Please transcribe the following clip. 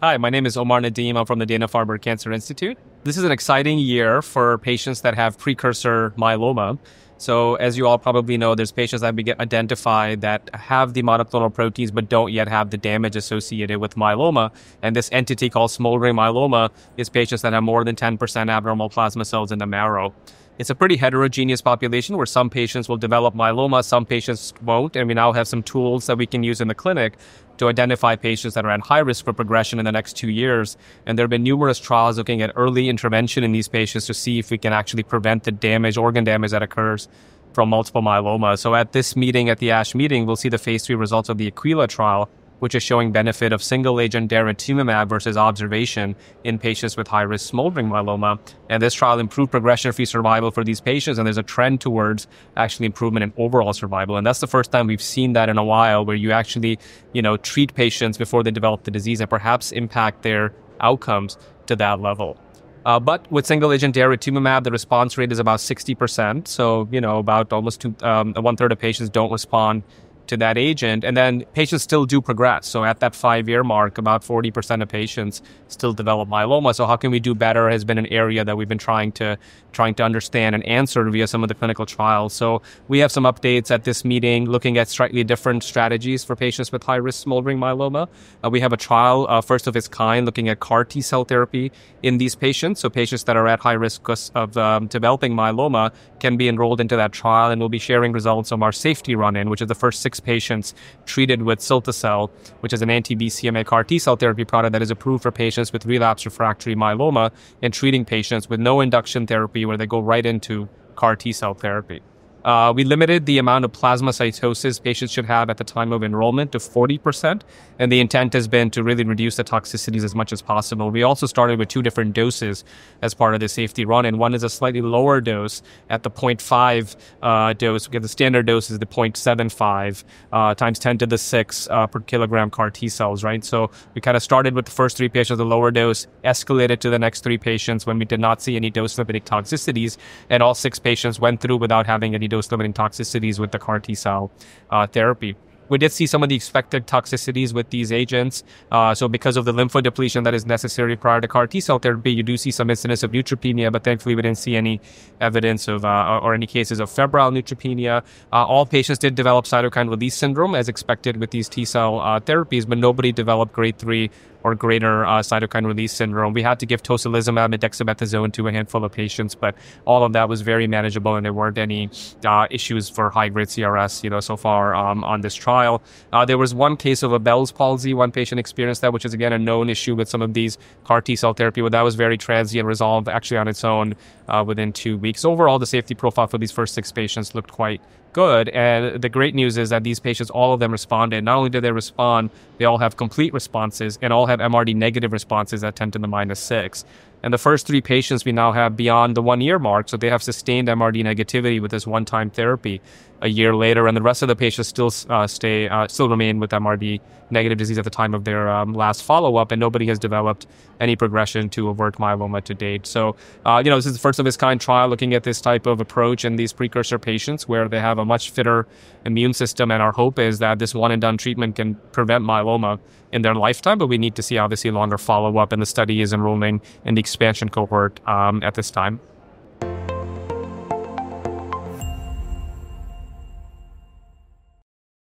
Hi, my name is Omar Nadeem. I'm from the Dana-Farber Cancer Institute. This is an exciting year for patients that have precursor myeloma. So as you all probably know, there's patients that we get identified that have the monoclonal proteins but don't yet have the damage associated with myeloma. And this entity called smoldering myeloma is patients that have more than 10% abnormal plasma cells in the marrow. It's a pretty heterogeneous population where some patients will develop myeloma, some patients won't, and we now have some tools that we can use in the clinic to identify patients that are at high risk for progression in the next 2 years. And there have been numerous trials looking at early intervention in these patients to see if we can actually prevent the damage, organ damage that occurs from multiple myeloma. So at this meeting, at the ASH meeting, we'll see the phase 3 results of the Aquila trial, which is showing benefit of single-agent daratumumab versus observation in patients with high-risk smoldering myeloma. And this trial improved progression-free survival for these patients, and there's a trend towards actually improvement in overall survival. And that's the first time we've seen that in a while, where you actually, treat patients before they develop the disease and perhaps impact their outcomes to that level. But with single-agent daratumumab, the response rate is about 60%. So, about almost one-third of patients don't respond to that agent, and then patients still do progress. So at that 5-year mark, about 40% of patients still develop myeloma. So how can we do better has been an area that we've been trying to understand and answer via some of the clinical trials. So we have some updates at this meeting looking at slightly different strategies for patients with high-risk smoldering myeloma. We have a trial, first of its kind, looking at CAR T-cell therapy in these patients. So patients that are at high risk of developing myeloma can be enrolled into that trial, and we'll be sharing results from our safety run-in, which is the first 6 patients treated with cilta-cel, which is an anti-BCMA CAR T-cell therapy product that is approved for patients with relapsed refractory myeloma, and treating patients with no induction therapy where they go right into CAR T-cell therapy. We limited the amount of plasmacytosis patients should have at the time of enrollment to 40%, and the intent has been to really reduce the toxicities as much as possible. We also started with 2 different doses as part of the safety run-in. One is a slightly lower dose at the 0.5 dose, because the standard dose is the 0.75 times 10 to the 6 per kilogram CAR T cells, right? So we kind of started with the first 3 patients at the lower dose, escalated to the next 3 patients when we did not see any dose-limiting toxicities, and all 6 patients went through without having any dose-limiting toxicities with the CAR T-cell therapy. We did see some of the expected toxicities with these agents. So because of the lymphodepletion that is necessary prior to CAR T-cell therapy, you do see some incidence of neutropenia, but thankfully we didn't see any evidence of or any cases of febrile neutropenia. All patients did develop cytokine release syndrome as expected with these T-cell therapies, but nobody developed grade 3 or greater cytokine release syndrome. We had to give tocilizumab and dexamethasone to a handful of patients, but all of that was very manageable, and there weren't any issues for high-grade CRS, so far on this trial. There was one case of a Bell's palsy. One patient experienced that, which is again a known issue with some of these CAR T-cell therapy, but that was very transient, resolved actually on its own within 2 weeks. Overall, the safety profile for these first 6 patients looked quite good, and the great news is that these patients, all of them responded. Not only did they respond, they all have complete responses and all have MRD negative responses at 10 to the minus 6. And the first 3 patients we now have beyond the 1-year mark, so they have sustained MRD negativity with this one-time therapy a year later, and the rest of the patients still remain with MRD negative disease at the time of their last follow-up, and nobody has developed any progression to overt myeloma to date. So, this is the first of its kind trial looking at this type of approach in these precursor patients where they have a much fitter immune system, and our hope is that this one-and-done treatment can prevent myeloma in their lifetime, but we need to see obviously longer follow-up, and the study is enrolling in the expansion cohort at this time.